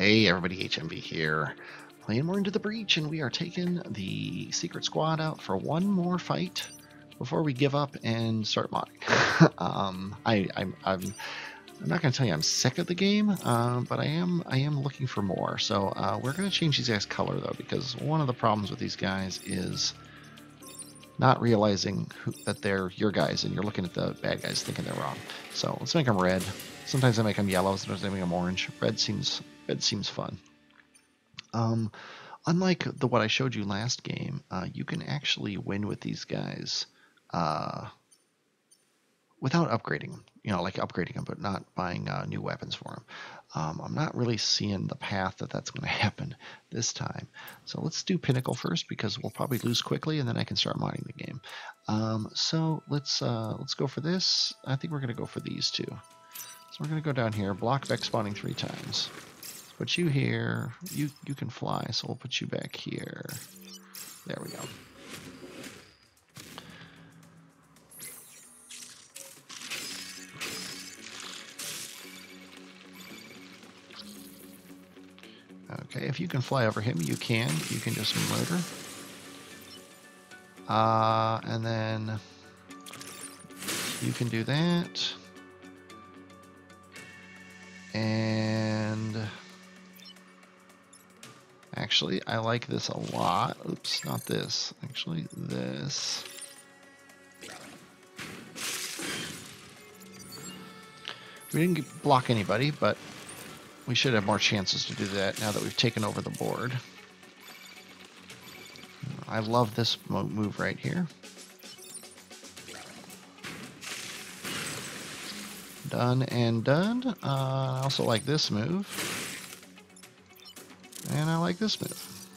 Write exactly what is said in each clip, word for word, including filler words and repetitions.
Hey everybody, H M V here, playing more Into the Breach, and we are taking the Secret Squad out for one more fight before we give up and start modding. um, I, I'm, I'm, I'm not going to tell you I'm sick of the game, uh, but I am I am looking for more. So uh, we're going to change these guys' color though, because one of the problems with these guys is not realizing who, that they're your guys, and you're looking at the bad guys thinking they're wrong. So let's make them red. Sometimes I make them yellow, sometimes I make them orange. Red seems red seems fun. Um, unlike the what I showed you last game, uh, you can actually win with these guys uh, without upgrading them. You know, like upgrading them, but not buying uh, new weapons for them. Um, I'm not really seeing the path that that's going to happen this time. So let's do Pinnacle first, because we'll probably lose quickly, and then I can start modding the game. Um, so let's uh, let's go for this. I think we're going to go for these two. So we're going to go down here, block back spawning three times. Put you here. You you can fly, so we'll put you back here. There we go. Okay, if you can fly over him, you can. You can just murder. Uh, and then you can do that. And actually, I like this a lot. Oops, not this. Actually, this. We didn't block anybody, but we should have more chances to do that now that we've taken over the board. I love this move right here. Done and done. Uh, I also like this move. And I like this move.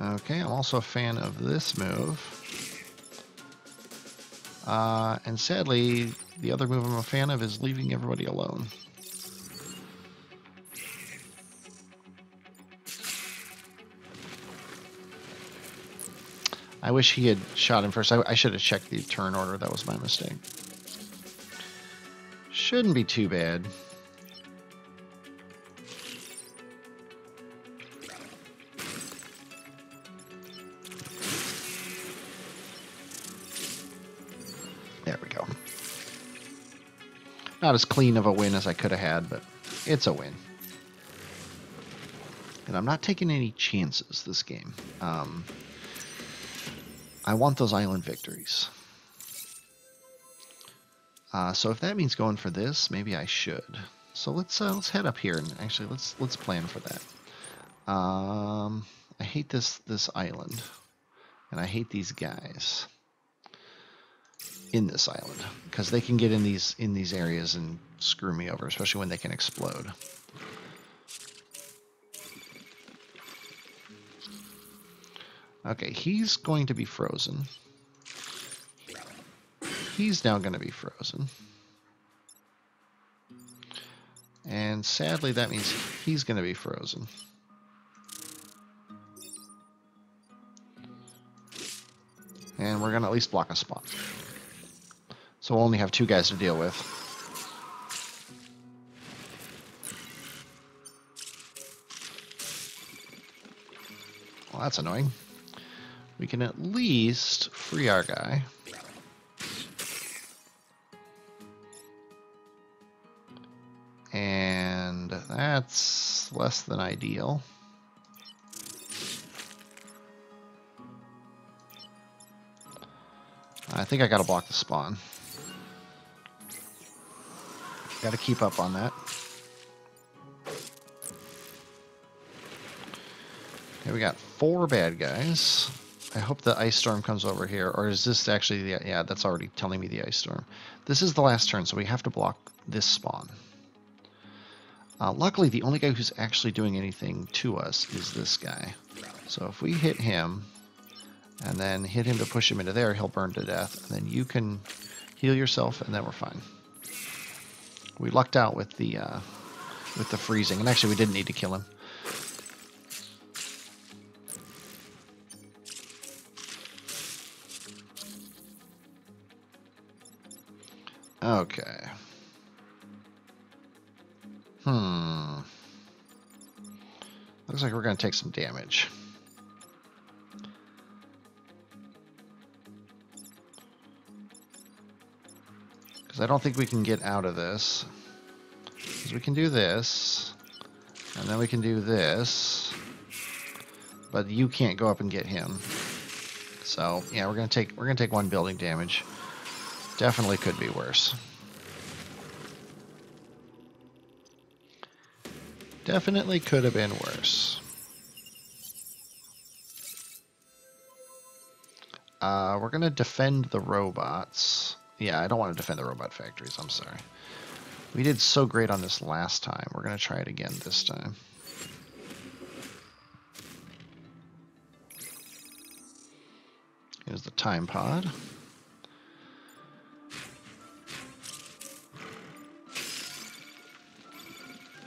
Okay, I'm also a fan of this move. Uh, and sadly, the other move I'm a fan of is leaving everybody alone. I wish he had shot him first. I, I should have checked the turn order. That was my mistake. Shouldn't be too bad. There we go. Not as clean of a win as I could have had, but it's a win. And I'm not taking any chances this game. Um, I want those island victories. Uh, so if that means going for this, maybe I should. So let's uh, let's head up here and actually let's let's plan for that. Um, I hate this this island, and I hate these guys in this island, because they can get in these in these areas and screw me over, especially when they can explode. Okay, he's going to be frozen. He's now going to be frozen. And sadly, that means he's going to be frozen. And we're going to at least block a spot. So we'll only have two guys to deal with. Well, that's annoying. We can at least free our guy. And that's less than ideal. I think I gotta block the spawn. Got to keep up on that. Okay, we got four bad guys. I hope the ice storm comes over here. Or is this actually the... Yeah, that's already telling me the ice storm. This is the last turn, so we have to block this spawn. Uh, luckily, the only guy who's actually doing anything to us is this guy. So if we hit him, and then hit him to push him into there, he'll burn to death. And then you can heal yourself, and then we're fine. We lucked out with the uh, with the freezing, and actually we didn't need to kill him. Okay. Hmm. Looks like we're going to take some damage. Because I don't think we can get out of this. Because we can do this. And then we can do this. But you can't go up and get him. So, yeah, we're going to take we're going to take one building damage. Definitely could be worse. Definitely could have been worse. Uh, we're going to defend the robots. Yeah, I don't want to defend the robot factories. I'm sorry. We did so great on this last time. We're going to try it again this time. Here's the time pod.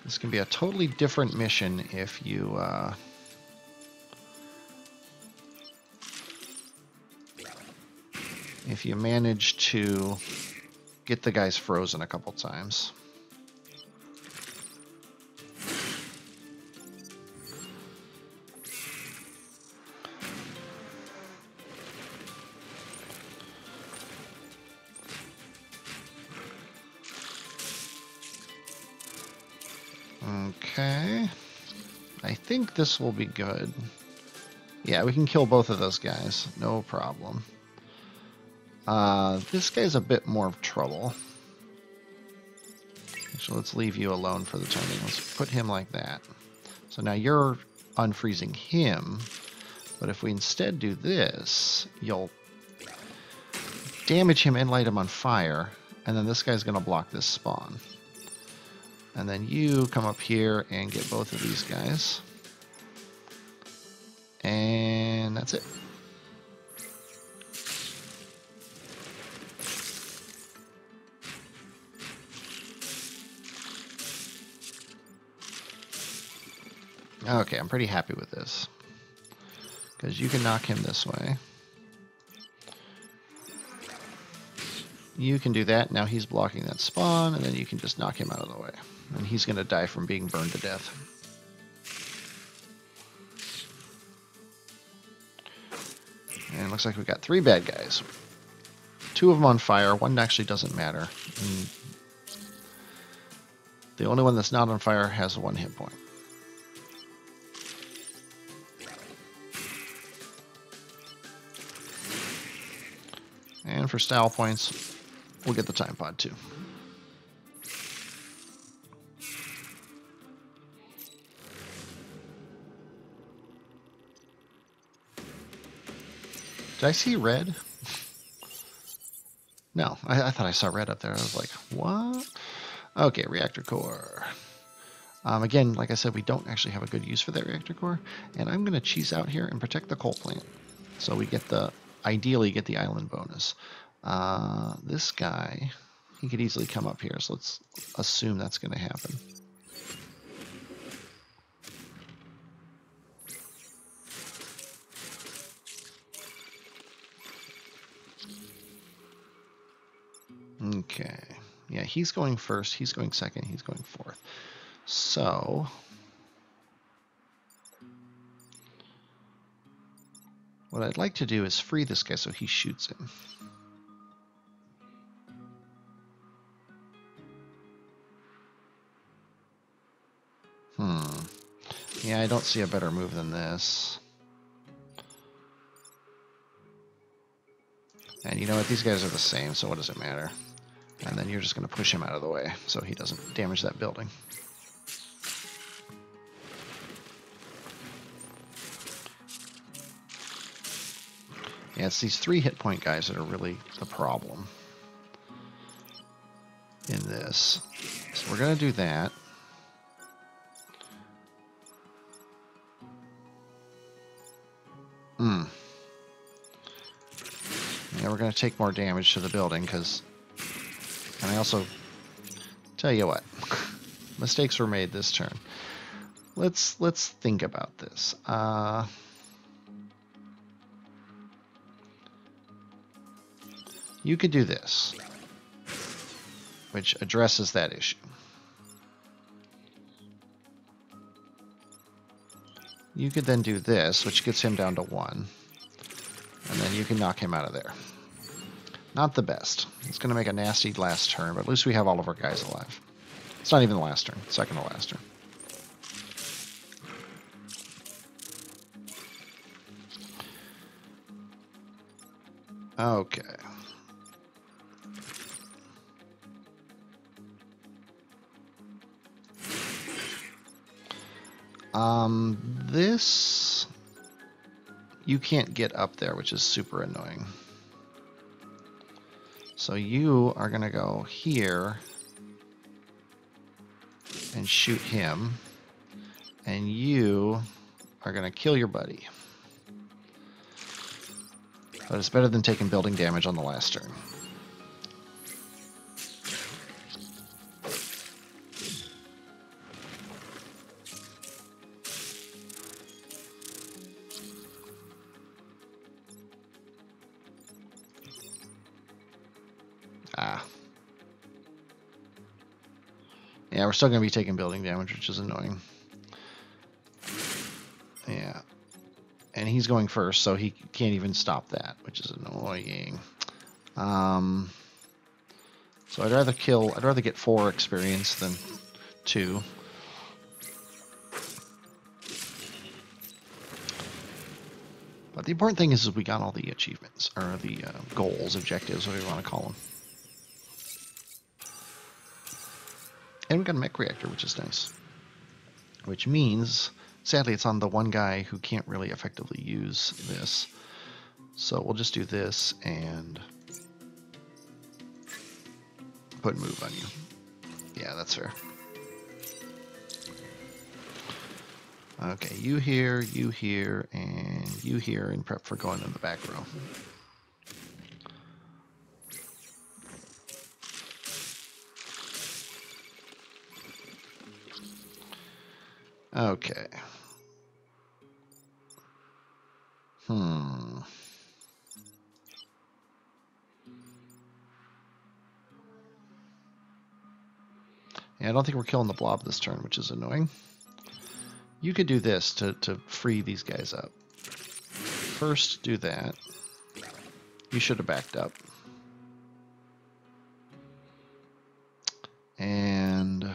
This can be a totally different mission if you uh, if you manage to get the guys frozen a couple times. Okay, I think this will be good. Yeah, we can kill both of those guys, no problem. Uh, this guy's a bit more of trouble. So let's leave you alone for the time being. Let's put him like that. So now you're unfreezing him, but if we instead do this, you'll damage him and light him on fire, and then this guy's going to block this spawn. And then you come up here and get both of these guys. And that's it. Okay, I'm pretty happy with this. Because you can knock him this way. You can do that. Now he's blocking that spawn, and then you can just knock him out of the way. And he's going to die from being burned to death. And it looks like we got three bad guys. Two of them on fire. One actually doesn't matter. And the only one that's not on fire has one hit point. And for style points, we'll get the time pod too. Did I see red? No, I, I thought I saw red up there. I was like, what? Okay, reactor core. Um, again, like I said, we don't actually have a good use for that reactor core. And I'm going to cheese out here and protect the coal plant. So we get the, ideally get the island bonus. Uh, this guy, he could easily come up here. So let's assume that's going to happen. Okay, yeah, he's going first, he's going second, he's going fourth. So, what I'd like to do is free this guy so he shoots him. Hmm, yeah, I don't see a better move than this. And you know what, these guys are the same, so what does it matter? And then you're just going to push him out of the way so he doesn't damage that building. Yeah, it's these three hit point guys that are really the problem in this. So we're going to do that. Hmm. Yeah, we're going to take more damage to the building because... And I also, tell you what, mistakes were made this turn. Let's let's think about this. Uh, you could do this. which addresses that issue. You could then do this, which gets him down to one. And then you can knock him out of there. Not the best. It's going to make a nasty last turn, but at least we have all of our guys alive. It's not even the last turn. Second to last turn. Okay. Um, this... You can't get up there, which is super annoying. So you are going to go here and shoot him. And you are going to kill your buddy. But it's better than taking building damage on the last turn. Ah. Yeah, we're still going to be taking building damage, which is annoying. Yeah. And he's going first, so he can't even stop that, which is annoying. Um, so I'd rather kill... I'd rather get four experience than two. But the important thing is, is we got all the achievements, or the uh, goals, objectives, whatever you want to call them. And we got a mech reactor, which is nice. Which means... Sadly, it's on the one guy who can't really effectively use this. So we'll just do this and put move on you. Yeah, that's fair. Okay, you here, you here, and you here, and prep for going in the back row. Okay. Hmm. Yeah, I don't think we're killing the blob this turn, which is annoying. You could do this to, to free these guys up. First, do that. You should have backed up. And...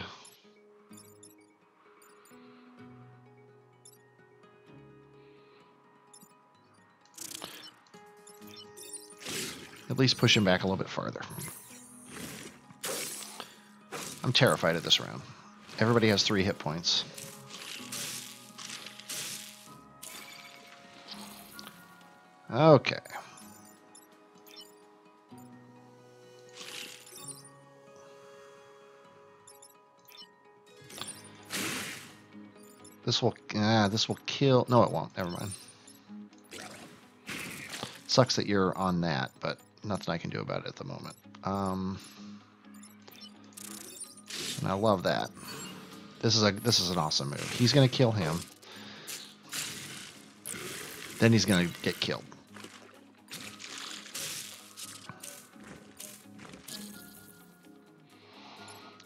At least push him back a little bit farther. I'm terrified of this round. Everybody has three hit points. Okay. This will ah, this will kill. No, it won't. Never mind. Sucks that you're on that, but nothing I can do about it at the moment. Um, and I love that. This is a this is an awesome move. He's gonna kill him. Then he's gonna get killed.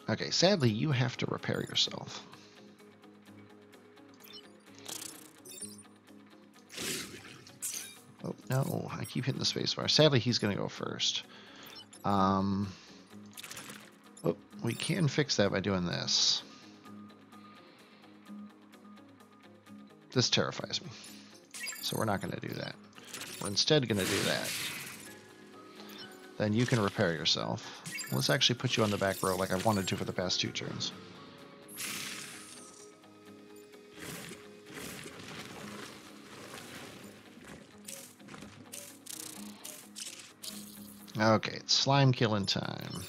Okay, sadly you have to repair yourself. Oh, no, I keep hitting the space bar. Sadly, he's going to go first. Um, oh, we can fix that by doing this. This terrifies me. So we're not going to do that. We're instead going to do that. Then you can repair yourself. Let's actually put you on the back row like I wanted to for the past two turns. Okay, it's slime killing time.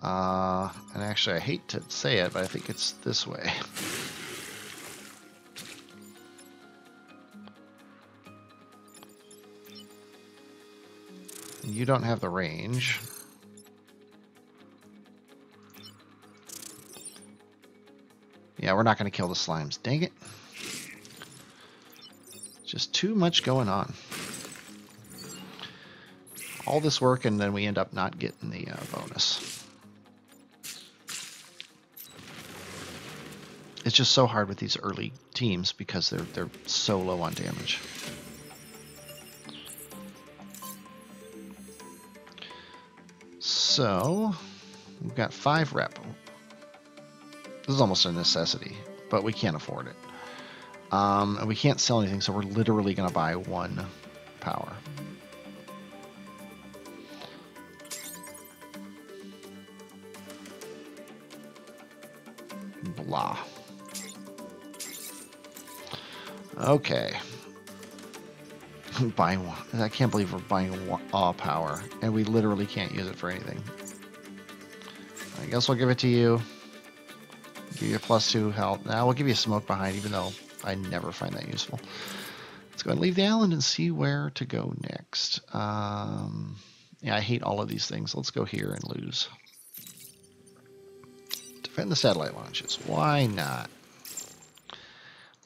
Uh, and actually, I hate to say it, but I think it's this way. You don't have the range. Yeah, we're not going to kill the slimes. Dang it. Just too much going on. all this work, and then we end up not getting the uh, bonus. It's just so hard with these early teams because they're they're so low on damage. So we've got five rep. This is almost a necessity, but we can't afford it. Um, and we can't sell anything, so we're literally going to buy one power. Blah. Okay. Buying one. I can't believe we're buying one, all power, and we literally can't use it for anything. I guess we'll give it to you. Give you a plus two health. Now we'll give you a smoke behind, even though I never find that useful. Let's go and leave the island and see where to go next. Um, yeah, I hate all of these things. Let's go here and lose. Defend the satellite launches. Why not?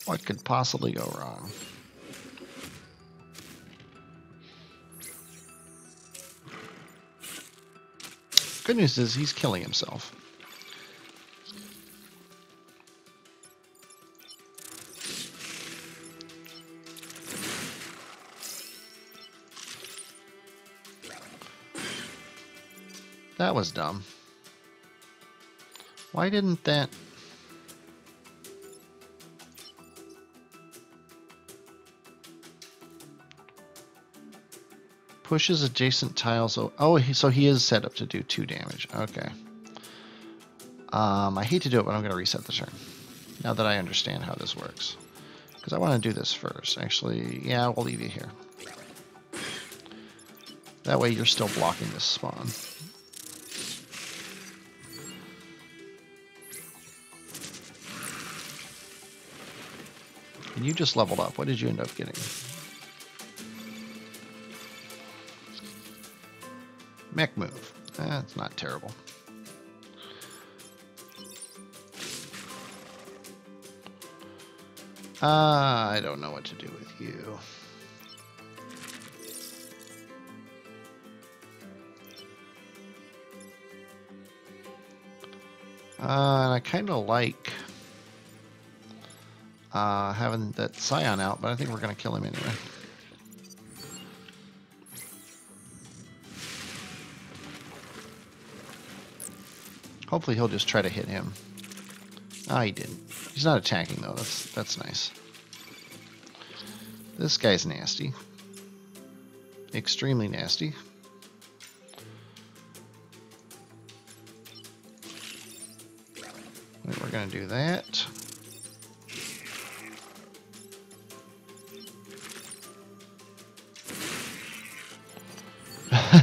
What could possibly go wrong? Good news is he's killing himself. That was dumb. Why didn't that... Pushes adjacent tiles... Oh, so he is set up to do two damage. Okay. Um, I hate to do it, but I'm going to reset the turn. Now that I understand how this works. Because I want to do this first. Actually, yeah, we'll leave you here. That way you're still blocking this spawn. You just leveled up. What did you end up getting? Mech move. That's eh, not terrible. Uh, I don't know what to do with you. Uh, and I kind of like... Uh, having that Scion out, but I think we're going to kill him anyway. Hopefully he'll just try to hit him. Ah, he didn't. He's not attacking, though. That's, that's nice. This guy's nasty. Extremely nasty. We're going to do that.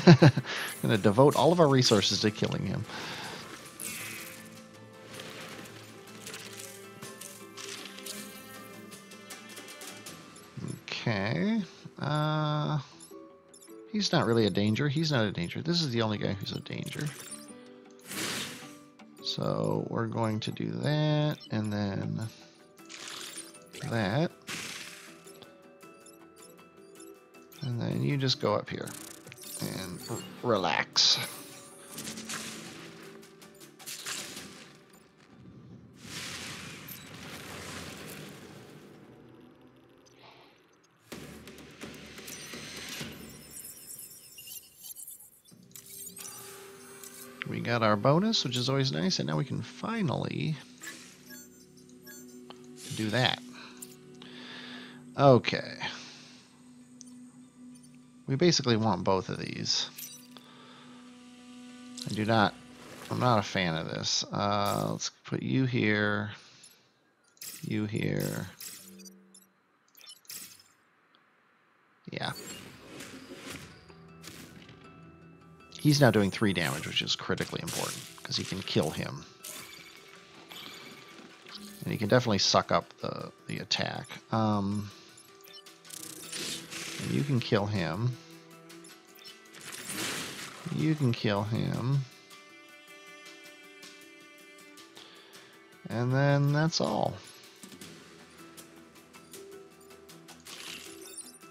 I'm going to devote all of our resources to killing him. Okay. Uh, he's not really a danger. He's not a danger. This is the only guy who's a danger. So we're going to do that and then that. And then you just go up here. And relax. We got our bonus, which is always nice, and now we can finally do that. Okay. We basically want both of these. I do not, I'm not a fan of this. Uh, let's put you here, you here. Yeah. He's now doing three damage, which is critically important because he can kill him. And he can definitely suck up the, the attack. Um, You can kill him. You can kill him. And then that's all.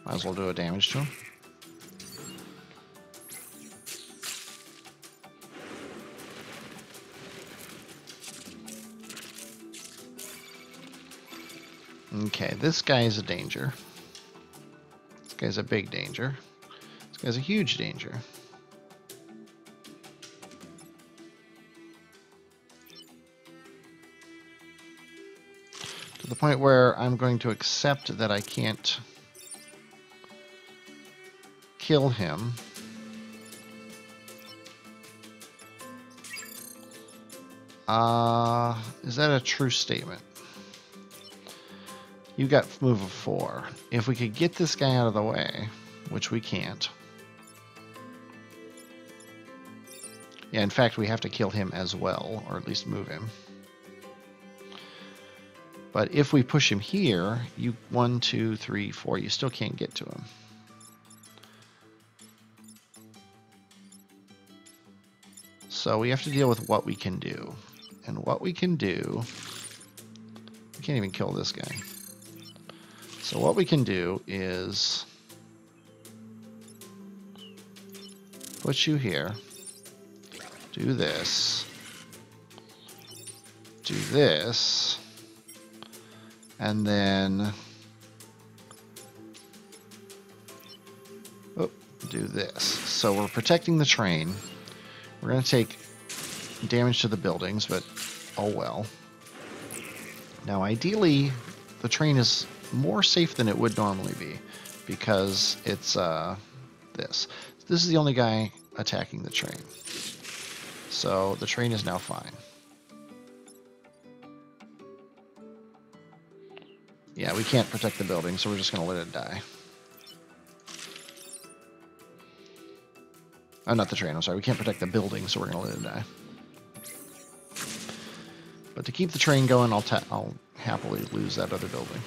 Might as well do a damage to him. Okay, this guy's a danger. This guy's a big danger. This guy's a huge danger. To the point where I'm going to accept that I can't kill him. Uh, is that a true statement? You got move of four. If we could get this guy out of the way, which we can't. Yeah, in fact, we have to kill him as well, or at least move him. But if we push him here, you one, two, three, four, you still can't get to him. So we have to deal with what we can do. And what we can do, we can't even kill this guy. So what we can do is put you here, do this, do this, and then oh, do this. So we're protecting the train. We're going to take damage to the buildings, but oh well. Now ideally, the train is more safe than it would normally be because it's uh, this. This is the only guy attacking the train. So the train is now fine. Yeah, we can't protect the building, so we're just going to let it die. Oh, not the train, I'm sorry. We can't protect the building, so we're going to let it die. But to keep the train going, I'll, ta I'll happily lose that other building.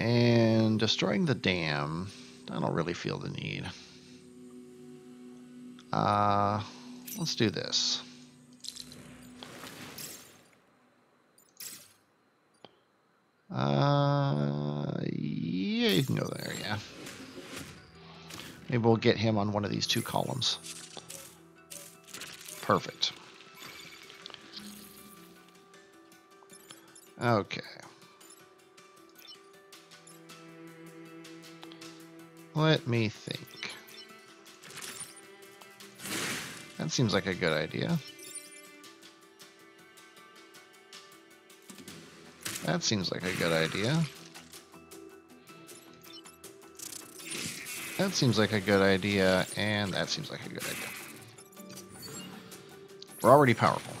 And destroying the dam, I don't really feel the need. Uh, let's do this. Uh, yeah, you can go there, yeah. Maybe we'll get him on one of these two columns. Perfect. Okay. Let me think. That seems like a good idea. That seems like a good idea. That seems like a good idea, and that seems like a good idea. We're already powerful.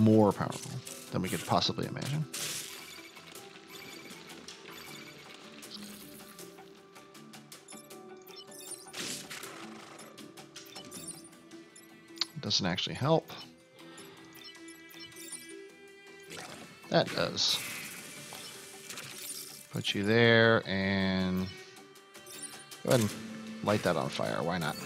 More powerful than we could possibly imagine. Doesn't actually help. That does. Put you there and go ahead and light that on fire. Why not?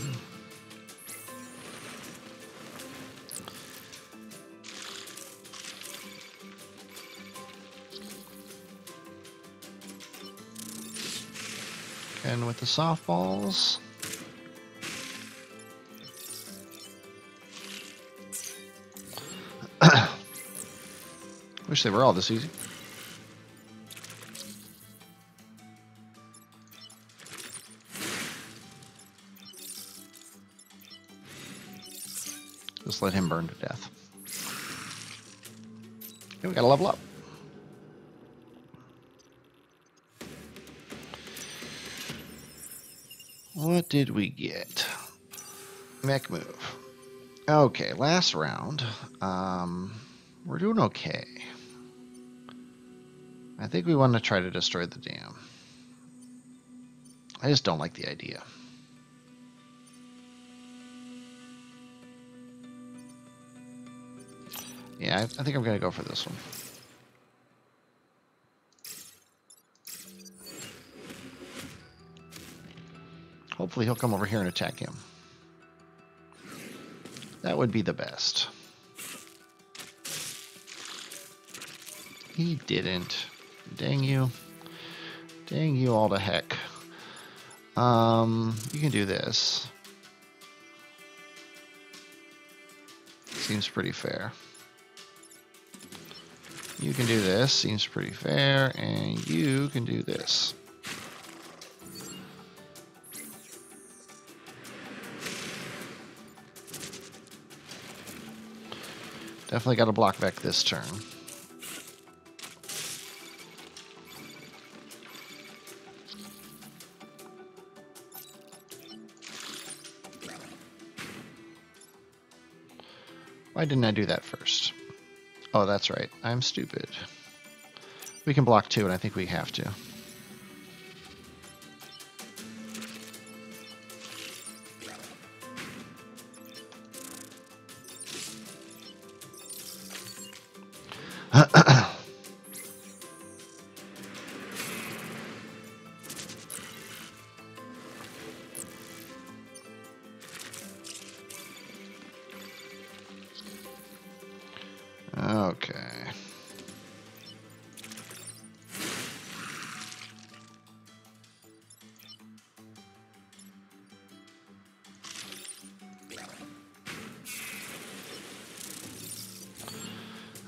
And with the softballs. Wish they were all this easy. Just let him burn to death. And we gotta level up. What did we get? Mech move. Okay, last round. Um, we're doing okay. I think we want to try to destroy the dam. I just don't like the idea. Yeah, I, I think I'm going to go for this one. Hopefully he'll come over here and attack him. That would be the best. He didn't. Dang you. Dang you all to heck. Um, you can do this. seems pretty fair. You can do this, seems pretty fair, and you can do this. Definitely got to block back this turn. Why didn't I do that first? Oh, that's right. I'm stupid. We can block two, and I think we have to.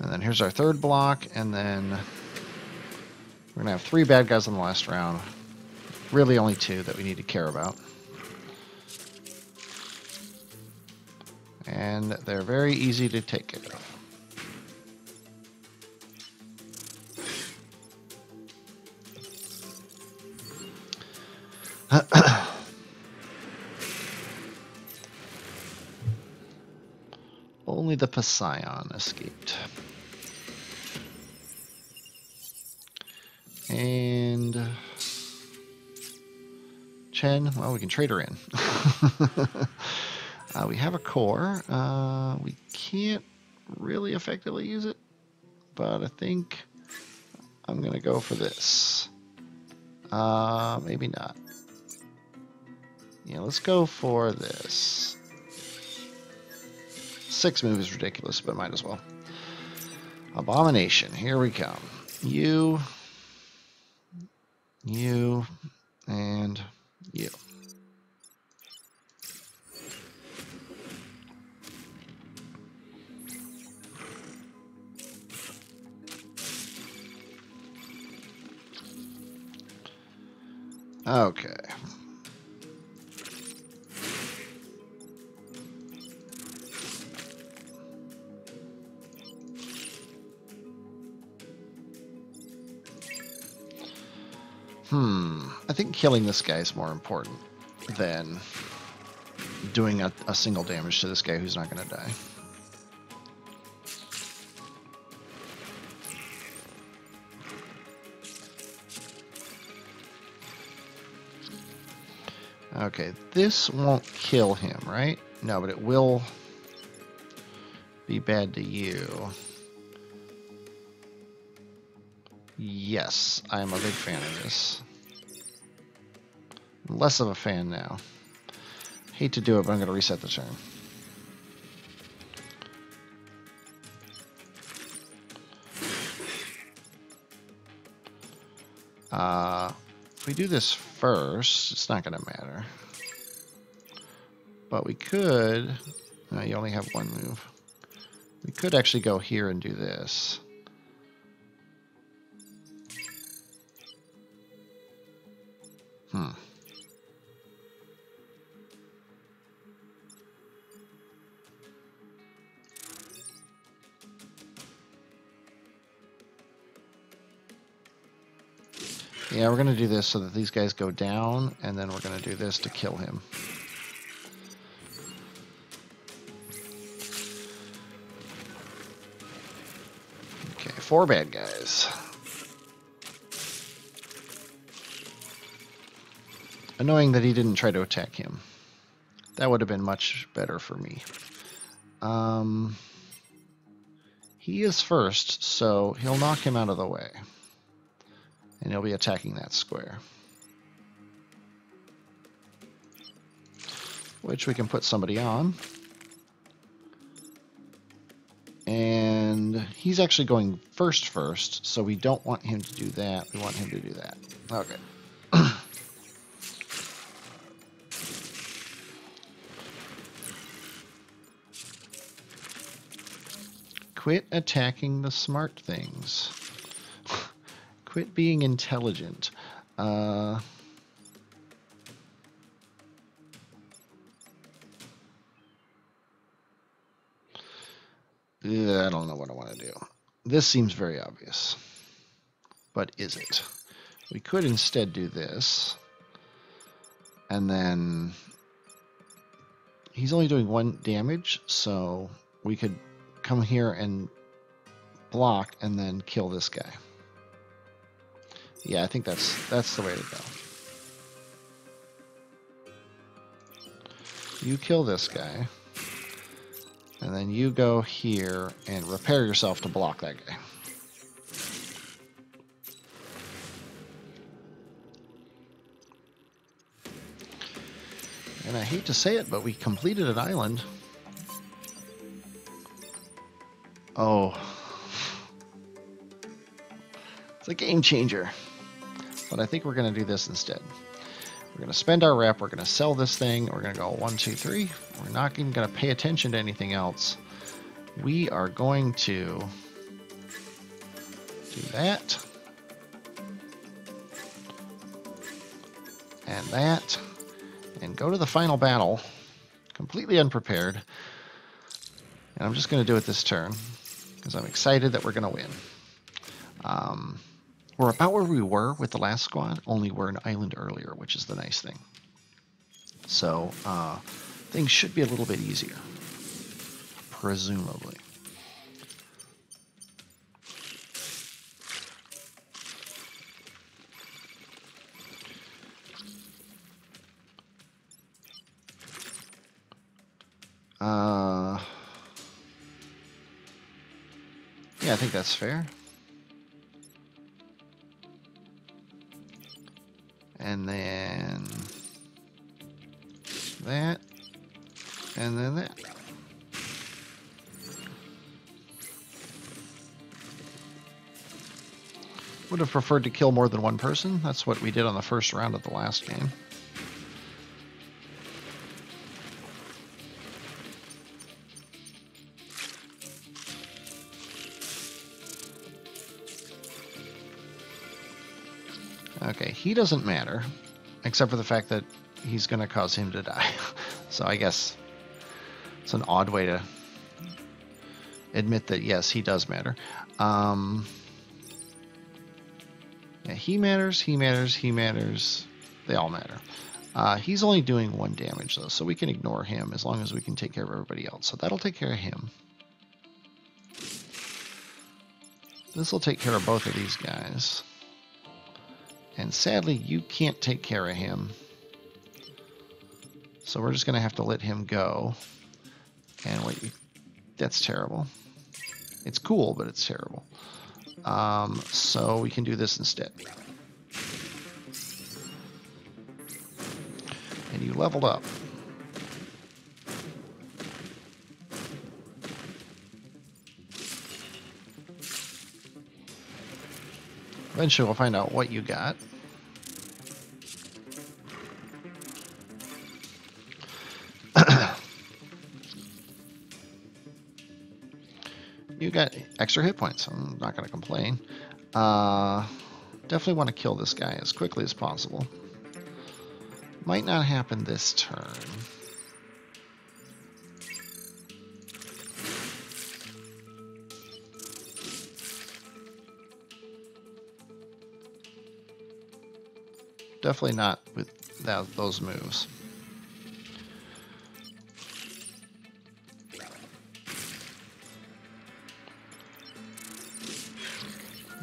And then here's our third block, and then we're going to have three bad guys in the last round. Really only two that we need to care about. And they're very easy to take care of. Only the Passion escaped. And Chen, well, we can trade her in. uh, we have a core. Uh, we can't really effectively use it, but I think I'm going to go for this. Uh, maybe not. Yeah, let's go for this. Six move is ridiculous, but might as well. Abomination, here we come. You, you, and you. Okay. Hmm, I think killing this guy is more important than doing a, a single damage to this guy who's not going to die. Okay, this won't kill him, right? No, but it will be bad to you. Yes, I am a big fan of this. I'm less of a fan now. Hate to do it, but I'm going to reset the turn. Uh, if we do this first, it's not going to matter. But we could... No, you only have one move. We could actually go here and do this. Hmm. Yeah, we're going to do this so that these guys go down, and then we're going to do this to kill him. Okay, four bad guys. Annoying that he didn't try to attack him. That would have been much better for me. Um, he is first, so he'll knock him out of the way. And he'll be attacking that square. Which we can put somebody on. And he's actually going first first, so we don't want him to do that. We want him to do that. Okay. Quit attacking the smart things. Quit being intelligent. Uh, I don't know what I want to do. This seems very obvious, but is it? We could instead do this, and then he's only doing one damage, so we could come here and block and then kill this guy. Yeah, I think that's that's the way to go. You kill this guy, and then you go here and repair yourself to block that guy. And I hate to say it, but we completed an island. Oh. It's a game changer. But I think we're going to do this instead. We're going to spend our rep. We're going to sell this thing. We're going to go one, two, three. We're not even going to pay attention to anything else. We are going to do that. And that. And go to the final battle. Completely unprepared. And I'm just going to do it this turn, because I'm excited that we're going to win. Um, we're about where we were with the last squad, only we're an island earlier, which is the nice thing. So uh, things should be a little bit easier, presumably. Uh, yeah, I think that's fair. And then that, and then that. Would have preferred to kill more than one person. That's what we did on the first round of the last game. Okay, he doesn't matter, except for the fact that he's going to cause him to die. So I guess it's an odd way to admit that, yes, he does matter. Um, yeah, he matters, he matters, he matters. They all matter. Uh, he's only doing one damage, though, so we can ignore him as long as we can take care of everybody else. So that'll take care of him. This will take care of both of these guys. And sadly, you can't take care of him. So we're just going to have to let him go. And wait, that's terrible. It's cool, but it's terrible. Um, so we can do this instead. And you leveled up. Eventually we'll find out what you got. You got extra hit points. I'm not going to complain. Uh, definitely want to kill this guy as quickly as possible. Might not happen this turn. Definitely not with that, those moves.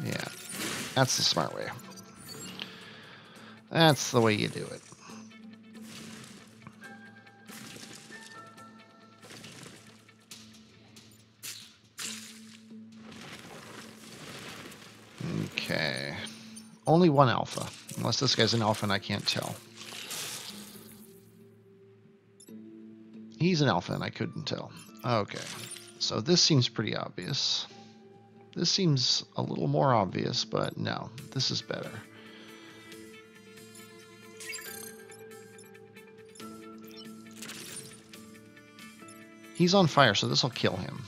Yeah, that's the smart way. That's the way you do it. Okay. Only one alpha. Unless this guy's an alpha and I can't tell. He's an alpha and I couldn't tell. Okay. So this seems pretty obvious. This seems a little more obvious, but no. This is better. He's on fire, so this will kill him.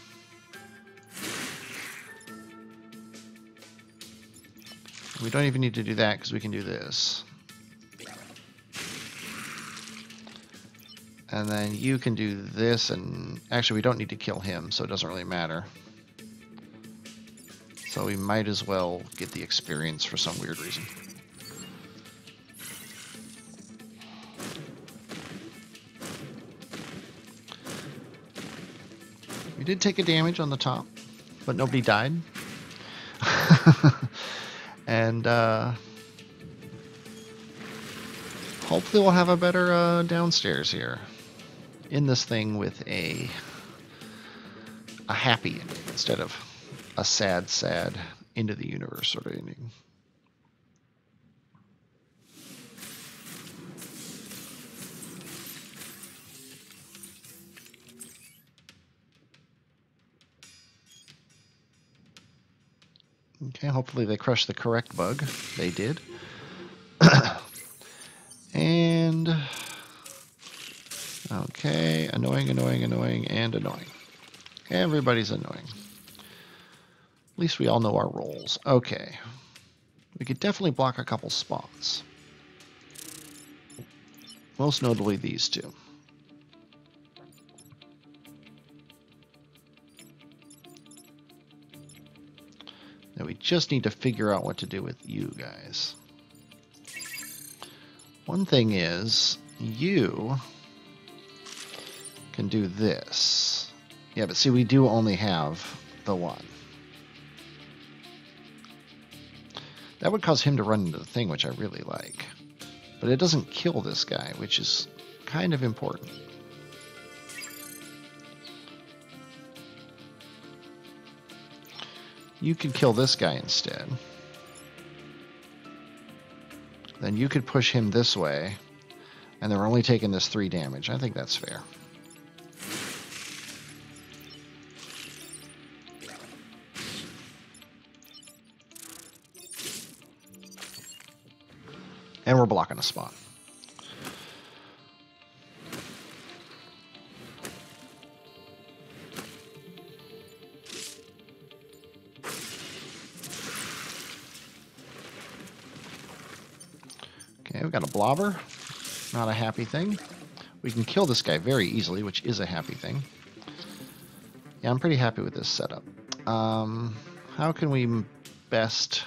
We don't even need to do that because we can do this. And then you can do this, and actually we don't need to kill him, so it doesn't really matter. So we might as well get the experience for some weird reason. You did take a damage on the top, but nobody died. And uh, hopefully we'll have a better uh, downstairs here. End this thing with a a happy ending instead of a sad, sad end of the universe sort of ending. Okay, hopefully they crushed the correct bug. They did. And okay, annoying, annoying, annoying, and annoying. Everybody's annoying. At least we all know our roles. Okay. We could definitely block a couple spots. Most notably these two. Now we just need to figure out what to do with you guys. One thing is, you can do this. Yeah, but see, we do only have the one. That would cause him to run into the thing, which I really like. But it doesn't kill this guy, which is kind of important. You could kill this guy instead. Then you could push him this way, and they're only taking this three damage. I think that's fair. And we're blocking a spot. We've got a blobber, not a happy thing. We can kill this guy very easily, which is a happy thing. Yeah, I'm pretty happy with this setup. Um, how can we best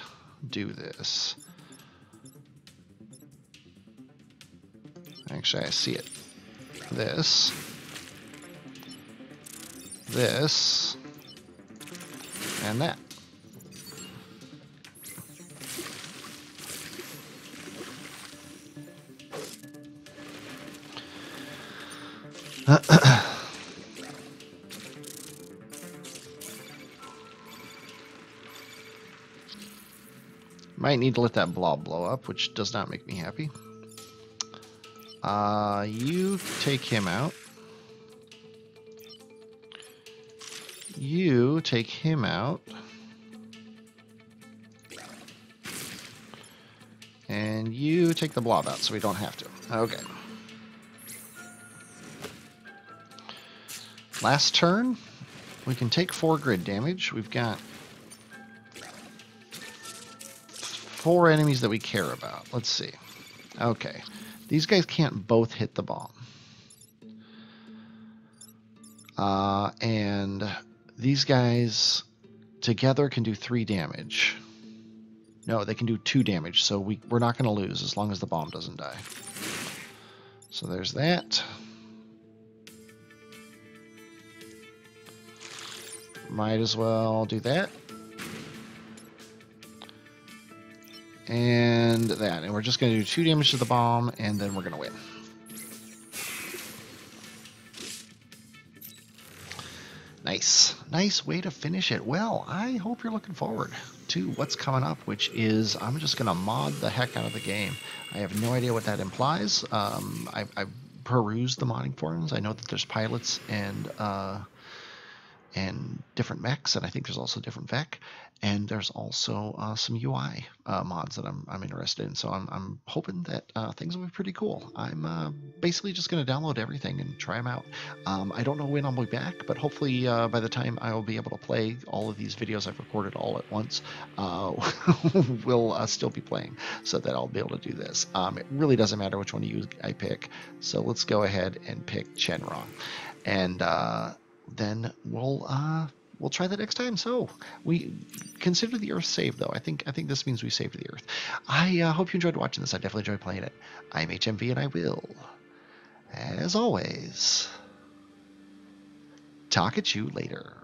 do this? Actually, I see it. This. This. And that. Might need to let that blob blow up, which does not make me happy. Uh, you take him out. You take him out. And you take the blob out so we don't have to. Okay. Last turn, we can take four grid damage. We've got four enemies that we care about. Let's see. Okay. These guys can't both hit the bomb. Uh, and these guys together can do three damage. No, they can do two damage, so we, we're not going to lose as long as the bomb doesn't die. So there's that. Might as well do that. And that. And we're just going to do two damage to the bomb, and then we're going to win. Nice. Nice way to finish it. Well, I hope you're looking forward to what's coming up, which is I'm just going to mod the heck out of the game. I have no idea what that implies. Um, I, I perused the modding forums. I know that there's pilots and... Uh, and different mechs, and I think there's also different V E C, and there's also uh, some U I uh, mods that I'm, I'm interested in. So I'm, I'm hoping that uh, things will be pretty cool. I'm uh, basically just going to download everything and try them out. Um, I don't know when I'll be back, but hopefully uh, by the time I will be able to play all of these videos I've recorded all at once, uh, we'll uh, still be playing, so that I'll be able to do this. Um, it really doesn't matter which one you I pick. So let's go ahead and pick Shenron, and uh, then we'll uh, we'll try that next time. So we consider the Earth saved, though. I think I think this means we saved the Earth. I uh, hope you enjoyed watching this. I definitely enjoyed playing it. I'm H M V, and I will, as always, talk at you later.